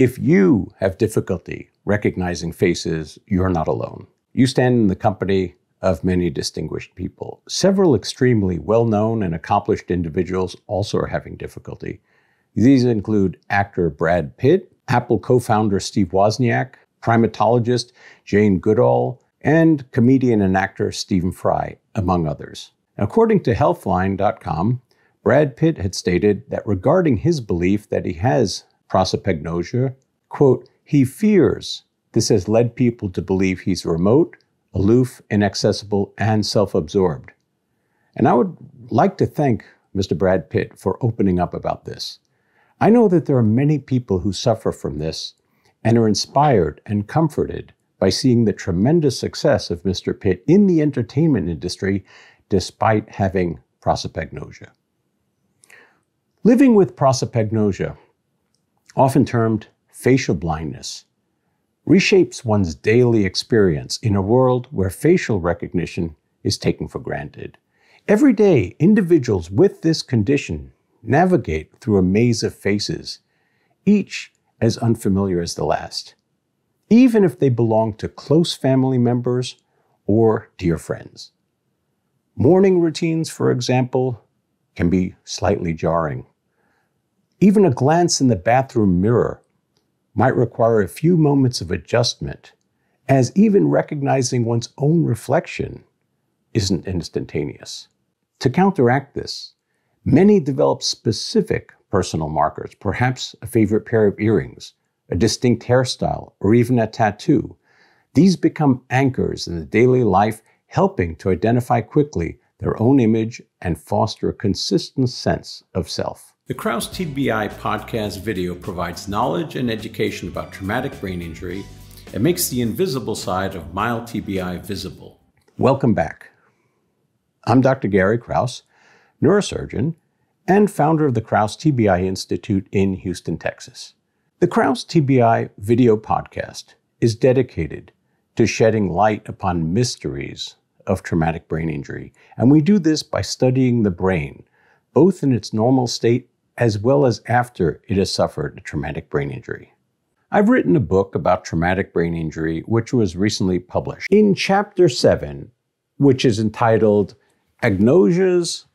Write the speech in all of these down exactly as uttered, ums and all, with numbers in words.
If you have difficulty recognizing faces, you're not alone. You stand in the company of many distinguished people. Several extremely well-known and accomplished individuals also are having difficulty. These include actor Brad Pitt, Apple co-founder Steve Wozniak, primatologist Jane Goodall, and comedian and actor Stephen Fry, among others. According to Healthline dot com, Brad Pitt had stated that regarding his belief that he has prosopagnosia, quote, he fears this has led people to believe he's remote, aloof, inaccessible, and self-absorbed. And I would like to thank Mister Brad Pitt for opening up about this. I know that there are many people who suffer from this and are inspired and comforted by seeing the tremendous success of Mister Pitt in the entertainment industry despite having prosopagnosia. Living with prosopagnosia, often termed facial blindness, reshapes one's daily experience in a world where facial recognition is taken for granted. Every day, individuals with this condition navigate through a maze of faces, each as unfamiliar as the last, even if they belong to close family members or dear friends. Morning routines, for example, can be slightly jarring. Even a glance in the bathroom mirror might require a few moments of adjustment, as even recognizing one's own reflection isn't instantaneous. To counteract this, many develop specific personal markers, perhaps a favorite pair of earrings, a distinct hairstyle, or even a tattoo. These become anchors in the daily life, helping to identify quickly their own image and foster a consistent sense of self. The Kraus T B I podcast video provides knowledge and education about traumatic brain injury and makes the invisible side of mild T B I visible. Welcome back. I'm Doctor Gary Kraus, neurosurgeon and founder of the Kraus T B I Institute in Houston, Texas. The Kraus T B I video podcast is dedicated to shedding light upon mysteries of traumatic brain injury, and we do this by studying the brain, both in its normal state as well as after it has suffered a traumatic brain injury. I've written a book about traumatic brain injury, which was recently published. In chapter seven, which is entitled Agnosias,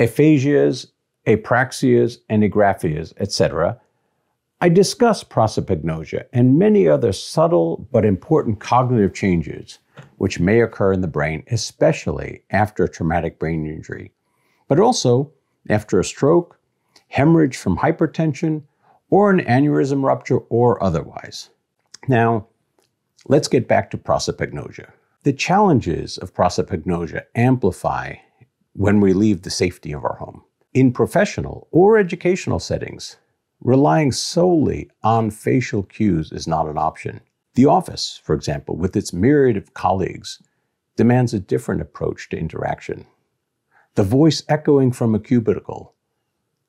Aphasias, Apraxias, and Agraphias, et cetera, I discuss prosopagnosia and many other subtle but important cognitive changes which may occur in the brain, especially after traumatic brain injury, but also after a stroke, hemorrhage from hypertension, or an aneurysm rupture, or otherwise. Now, let's get back to prosopagnosia. The challenges of prosopagnosia amplify when we leave the safety of our home. In professional or educational settings, relying solely on facial cues is not an option. The office, for example, with its myriad of colleagues, demands a different approach to interaction. The voice echoing from a cubicle,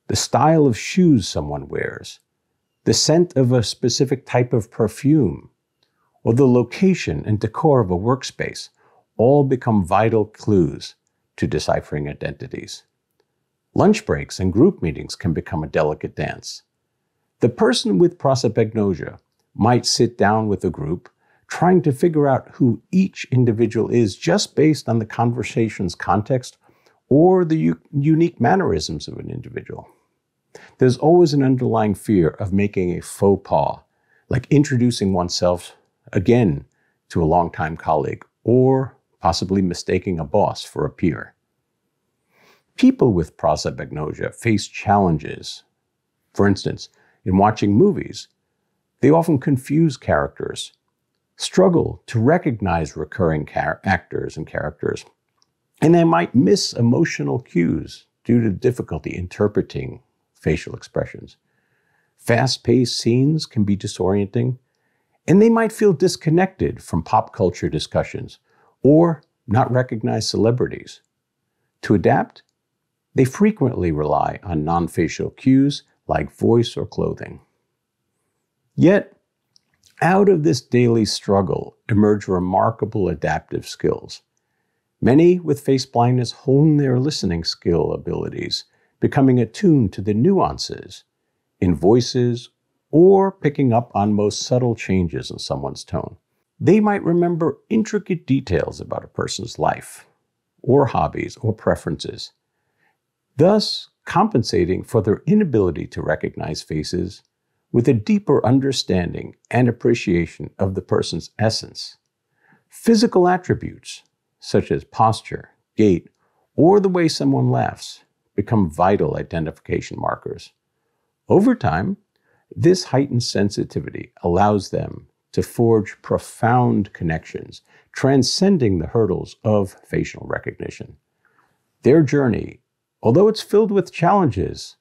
the style of shoes someone wears, the scent of a specific type of perfume, or the location and decor of a workspace all become vital clues to deciphering identities. Lunch breaks and group meetings can become a delicate dance. The person with prosopagnosia might sit down with a group, trying to figure out who each individual is just based on the conversation's context or the u- unique mannerisms of an individual. There's always an underlying fear of making a faux pas, like introducing oneself again to a longtime colleague, or possibly mistaking a boss for a peer. People with prosopagnosia face challenges. For instance, in watching movies, they often confuse characters, struggle to recognize recurring char- actors and characters, and they might miss emotional cues due to difficulty interpreting facial expressions. Fast-paced scenes can be disorienting, and they might feel disconnected from pop culture discussions or not recognize celebrities. To adapt, they frequently rely on non-facial cues like voice or clothing. Yet, out of this daily struggle emerge remarkable adaptive skills. Many with face blindness hone their listening skill abilities, becoming attuned to the nuances in voices or picking up on most subtle changes in someone's tone. They might remember intricate details about a person's life, or hobbies, or preferences, thus compensating for their inability to recognize faces with a deeper understanding and appreciation of the person's essence. Physical attributes, such as posture, gait, or the way someone laughs, become vital identification markers. Over time, this heightened sensitivity allows them to forge profound connections, transcending the hurdles of facial recognition. Their journey, although it's filled with challenges,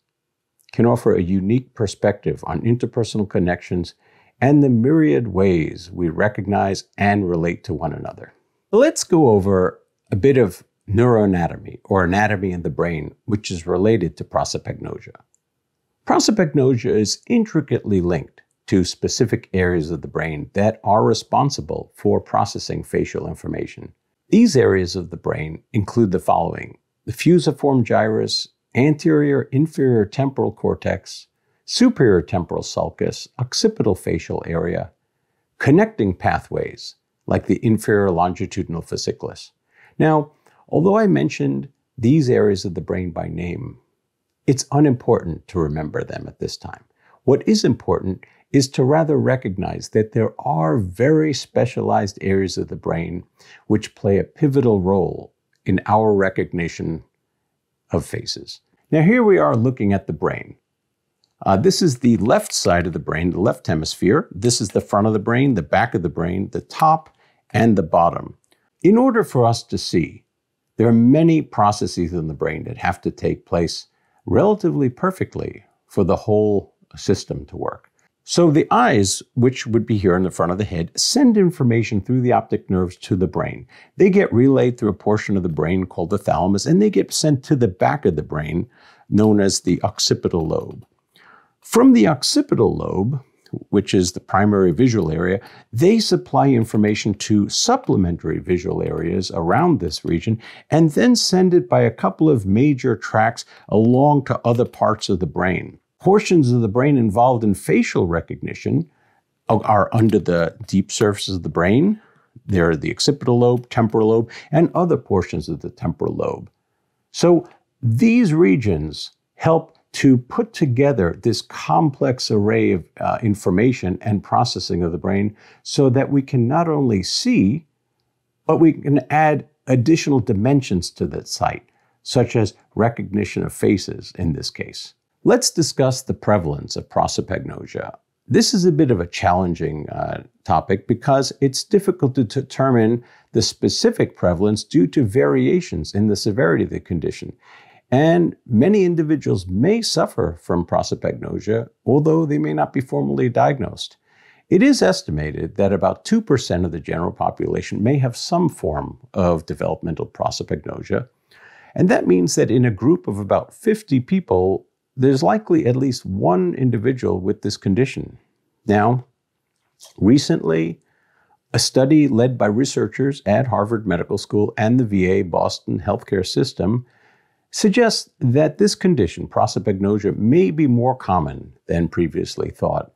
can offer a unique perspective on interpersonal connections and the myriad ways we recognize and relate to one another. Let's go over a bit of neuroanatomy, or anatomy in the brain, which is related to prosopagnosia. Prosopagnosia is intricately linked to specific areas of the brain that are responsible for processing facial information. These areas of the brain include the following: the fusiform gyrus, anterior inferior temporal cortex, superior temporal sulcus, occipital facial area, connecting pathways like the inferior longitudinal fasciculus. Now, although I mentioned these areas of the brain by name, it's unimportant to remember them at this time. What is important is to rather recognize that there are very specialized areas of the brain which play a pivotal role in our recognition of faces. Now, here we are looking at the brain. Uh, this is the left side of the brain, the left hemisphere. This is the front of the brain, the back of the brain, the top, and the bottom. In order for us to see, there are many processes in the brain that have to take place relatively perfectly for the whole system to work. So the eyes, which would be here in the front of the head, send information through the optic nerves to the brain. They get relayed through a portion of the brain called the thalamus, and they get sent to the back of the brain, known as the occipital lobe. From the occipital lobe, which is the primary visual area, they supply information to supplementary visual areas around this region, and then send it by a couple of major tracts along to other parts of the brain. Portions of the brain involved in facial recognition are under the deep surfaces of the brain. There are the occipital lobe, temporal lobe, and other portions of the temporal lobe. So these regions help to put together this complex array of uh, information and processing of the brain so that we can not only see, but we can add additional dimensions to that sight, such as recognition of faces in this case. Let's discuss the prevalence of prosopagnosia. This is a bit of a challenging uh, topic because it's difficult to determine the specific prevalence due to variations in the severity of the condition. And many individuals may suffer from prosopagnosia, although they may not be formally diagnosed. It is estimated that about two percent of the general population may have some form of developmental prosopagnosia. And that means that in a group of about fifty people, there's likely at least one individual with this condition. Now, recently, a study led by researchers at Harvard Medical School and the V A Boston Healthcare System suggests that this condition, prosopagnosia, may be more common than previously thought.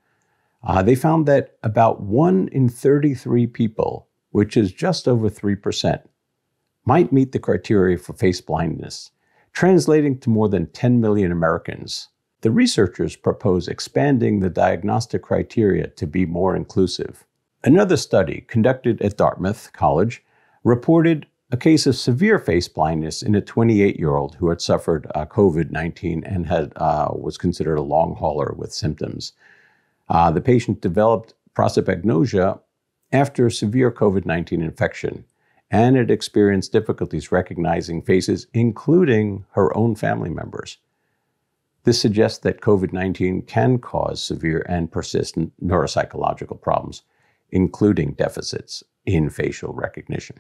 Uh, they found that about one in thirty-three people, which is just over three percent, might meet the criteria for face blindness, translating to more than ten million Americans. The researchers propose expanding the diagnostic criteria to be more inclusive. Another study conducted at Dartmouth College reported a case of severe face blindness in a twenty-eight-year-old who had suffered uh, COVID nineteen and had, uh, was considered a long hauler with symptoms. Uh, the patient developed prosopagnosia after severe COVID nineteen infection and had experienced difficulties recognizing faces, including her own family members. This suggests that COVID nineteen can cause severe and persistent neuropsychological problems, including deficits in facial recognition.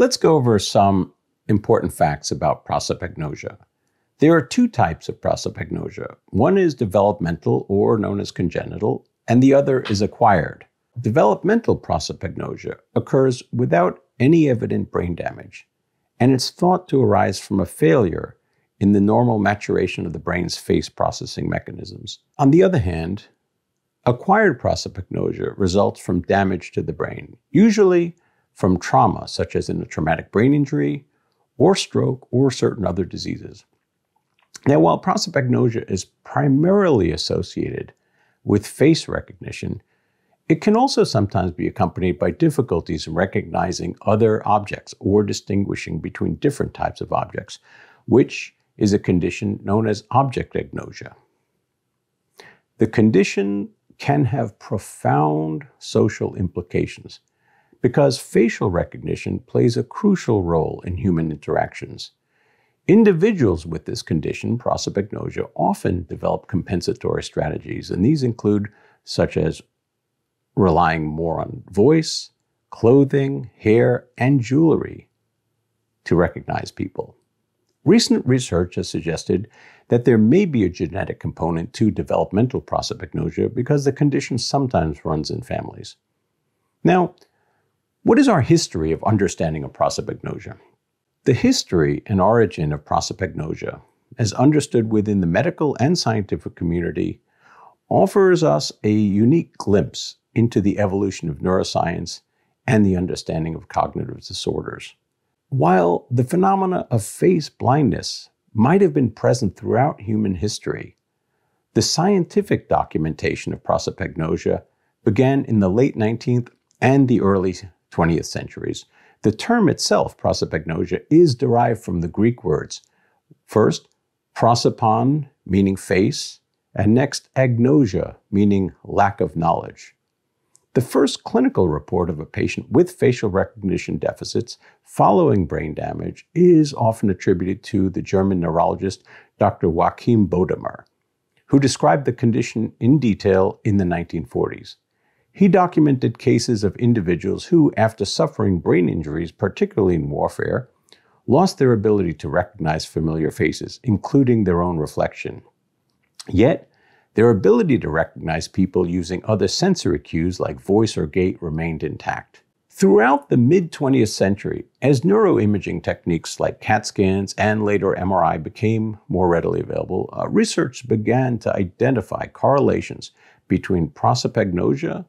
Let's go over some important facts about prosopagnosia. There are two types of prosopagnosia. One is developmental, or known as congenital, and the other is acquired. Developmental prosopagnosia occurs without any evident brain damage, and it's thought to arise from a failure in the normal maturation of the brain's face processing mechanisms. On the other hand, Acquired prosopagnosia results from damage to the brain, usually from trauma, such as in a traumatic brain injury or stroke or certain other diseases. Now, while prosopagnosia is primarily associated with face recognition, it can also sometimes be accompanied by difficulties in recognizing other objects or distinguishing between different types of objects, which is a condition known as object agnosia. The condition can have profound social implications because facial recognition plays a crucial role in human interactions. Individuals with this condition, prosopagnosia, often develop compensatory strategies, and these include such as relying more on voice, clothing, hair, and jewelry to recognize people. Recent research has suggested that there may be a genetic component to developmental prosopagnosia because the condition sometimes runs in families. Now, what is our history of understanding of prosopagnosia? The history and origin of prosopagnosia, as understood within the medical and scientific community, offers us a unique glimpse into the evolution of neuroscience and the understanding of cognitive disorders. While the phenomena of face blindness might have been present throughout human history, the scientific documentation of prosopagnosia began in the late nineteenth and the early twentieth centuries. The term itself, prosopagnosia, is derived from the Greek words, first, prosopon, meaning face, and next, agnosia, meaning lack of knowledge. The first clinical report of a patient with facial recognition deficits following brain damage is often attributed to the German neurologist Doctor Joachim Bodamer, who described the condition in detail in the nineteen forties. He documented cases of individuals who, after suffering brain injuries, particularly in warfare, lost their ability to recognize familiar faces, including their own reflection. Yet, their ability to recognize people using other sensory cues like voice or gait remained intact. Throughout the mid twentieth century, as neuroimaging techniques like CAT scans and later M R I became more readily available, uh, research began to identify correlations between prosopagnosia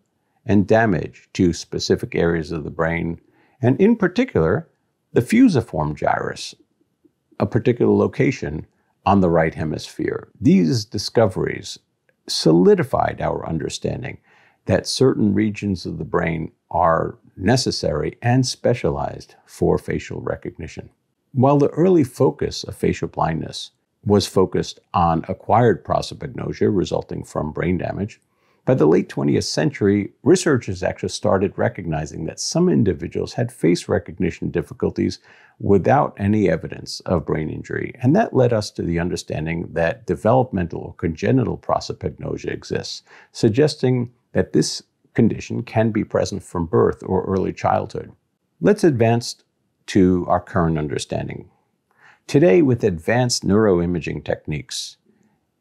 and damage to specific areas of the brain, and in particular, the fusiform gyrus, a particular location on the right hemisphere. These discoveries solidified our understanding that certain regions of the brain are necessary and specialized for facial recognition. While the early focus of facial blindness was focused on acquired prosopagnosia resulting from brain damage, by the late twentieth century, researchers actually started recognizing that some individuals had face recognition difficulties without any evidence of brain injury, and that led us to the understanding that developmental or congenital prosopagnosia exists, suggesting that this condition can be present from birth or early childhood. Let's advance to our current understanding. Today, with advanced neuroimaging techniques,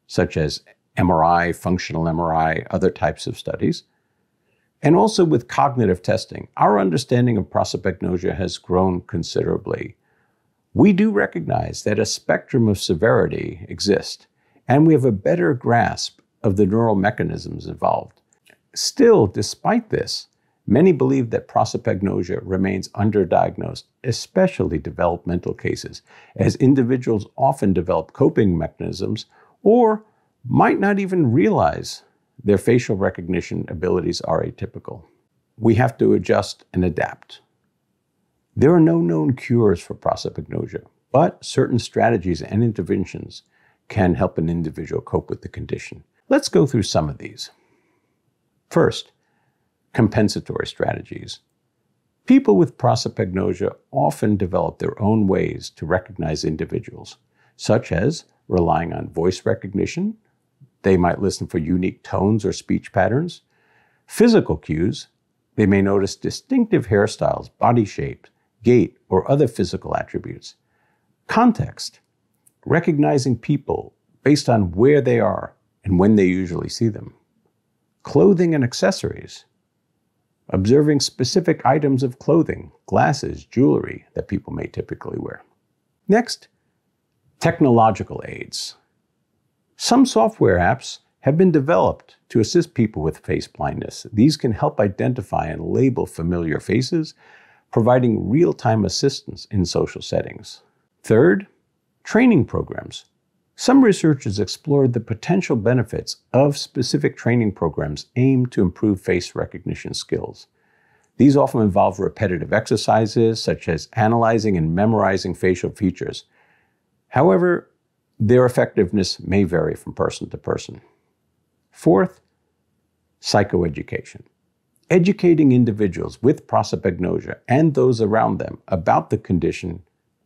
such as M R I, functional M R I, other types of studies, and also with cognitive testing, our understanding of prosopagnosia has grown considerably. We do recognize that a spectrum of severity exists, and we have a better grasp of the neural mechanisms involved. Still, despite this, many believe that prosopagnosia remains underdiagnosed, especially developmental cases, as individuals often develop coping mechanisms or might not even realize their facial recognition abilities are atypical. We have to adjust and adapt. There are no known cures for prosopagnosia, but certain strategies and interventions can help an individual cope with the condition. Let's go through some of these. First, compensatory strategies. People with prosopagnosia often develop their own ways to recognize individuals, such as relying on voice recognition. They might listen for unique tones or speech patterns. Physical cues. They may notice distinctive hairstyles, body shape, gait, or other physical attributes. Context. Recognizing people based on where they are and when they usually see them. Clothing and accessories. Observing specific items of clothing, glasses, jewelry that people may typically wear. Next, technological aids. Some software apps have been developed to assist people with face blindness. These can help identify and label familiar faces, providing real-time assistance in social settings. Third, training programs. Some researchers explored the potential benefits of specific training programs aimed to improve face recognition skills. These often involve repetitive exercises, such as analyzing and memorizing facial features. However, their effectiveness may vary from person to person. Fourth, psychoeducation. Educating individuals with prosopagnosia and those around them about the condition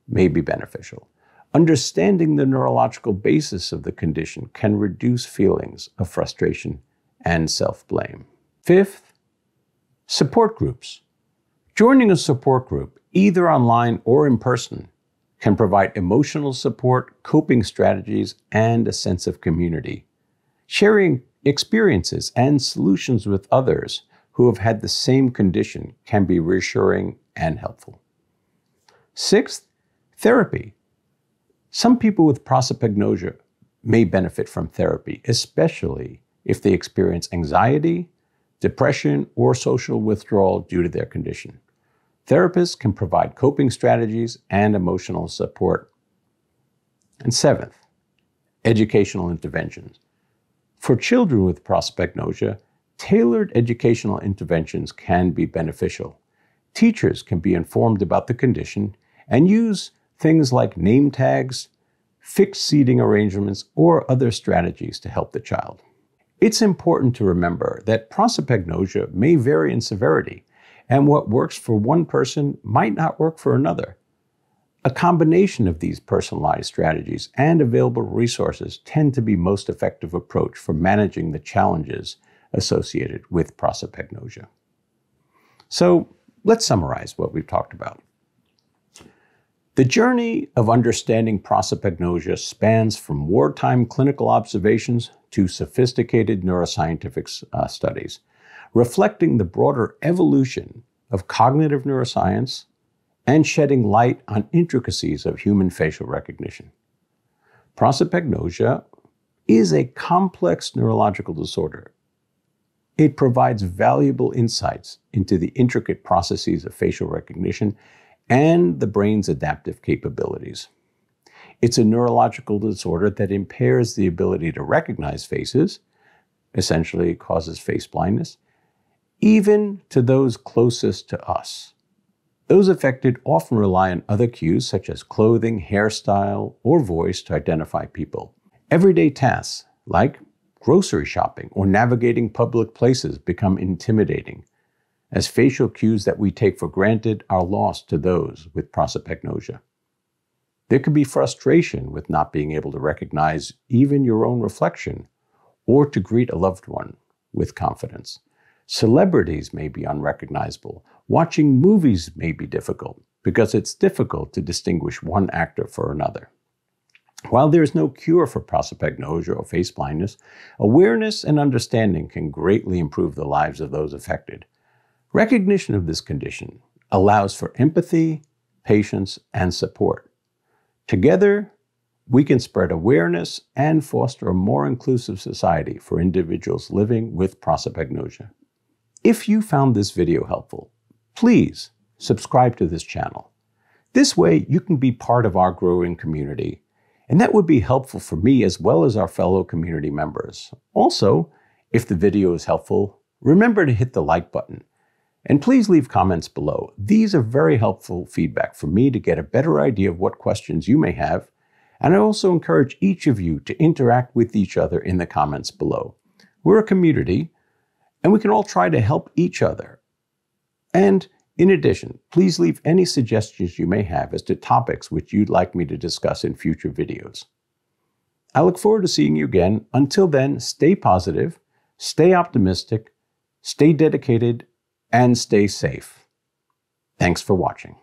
may be beneficial. Understanding the neurological basis of the condition can reduce feelings of frustration and self-blame. Fifth, support groups. Joining a support group, either online or in person, can provide emotional support, coping strategies, and a sense of community. Sharing experiences and solutions with others who have had the same condition can be reassuring and helpful. Sixth, therapy. Some people with prosopagnosia may benefit from therapy, especially if they experience anxiety, depression, or social withdrawal due to their condition. Therapists can provide coping strategies and emotional support. And seventh, educational interventions. For children with prosopagnosia, tailored educational interventions can be beneficial. Teachers can be informed about the condition and use things like name tags, fixed seating arrangements, or other strategies to help the child. It's important to remember that prosopagnosia may vary in severity, and what works for one person might not work for another. A combination of these personalized strategies and available resources tend to be the most effective approach for managing the challenges associated with prosopagnosia. So let's summarize what we've talked about. The journey of understanding prosopagnosia spans from wartime clinical observations to sophisticated neuroscientific uh, studies, reflecting the broader evolution of cognitive neuroscience and shedding light on intricacies of human facial recognition. Prosopagnosia is a complex neurological disorder. It provides valuable insights into the intricate processes of facial recognition and the brain's adaptive capabilities. It's a neurological disorder that impairs the ability to recognize faces, essentially causes face blindness, even to those closest to us. Those affected often rely on other cues such as clothing, hairstyle, or voice to identify people. Everyday tasks like grocery shopping or navigating public places become intimidating, as facial cues that we take for granted are lost to those with prosopagnosia. There could be frustration with not being able to recognize even your own reflection or to greet a loved one with confidence. Celebrities may be unrecognizable. Watching movies may be difficult because it's difficult to distinguish one actor for another. While there is no cure for prosopagnosia or face blindness, awareness and understanding can greatly improve the lives of those affected. Recognition of this condition allows for empathy, patience, and support. Together, we can spread awareness and foster a more inclusive society for individuals living with prosopagnosia. If you found this video helpful, please subscribe to this channel. This way, you can be part of our growing community, and that would be helpful for me as well as our fellow community members. Also, if the video is helpful, remember to hit the like button. And please leave comments below. These are very helpful feedback for me to get a better idea of what questions you may have. And I also encourage each of you to interact with each other in the comments below. We're a community, and we can all try to help each other. And in addition, please leave any suggestions you may have as to topics which you'd like me to discuss in future videos. I look forward to seeing you again. Until then, stay positive, stay optimistic, stay dedicated, and stay safe. Thanks for watching.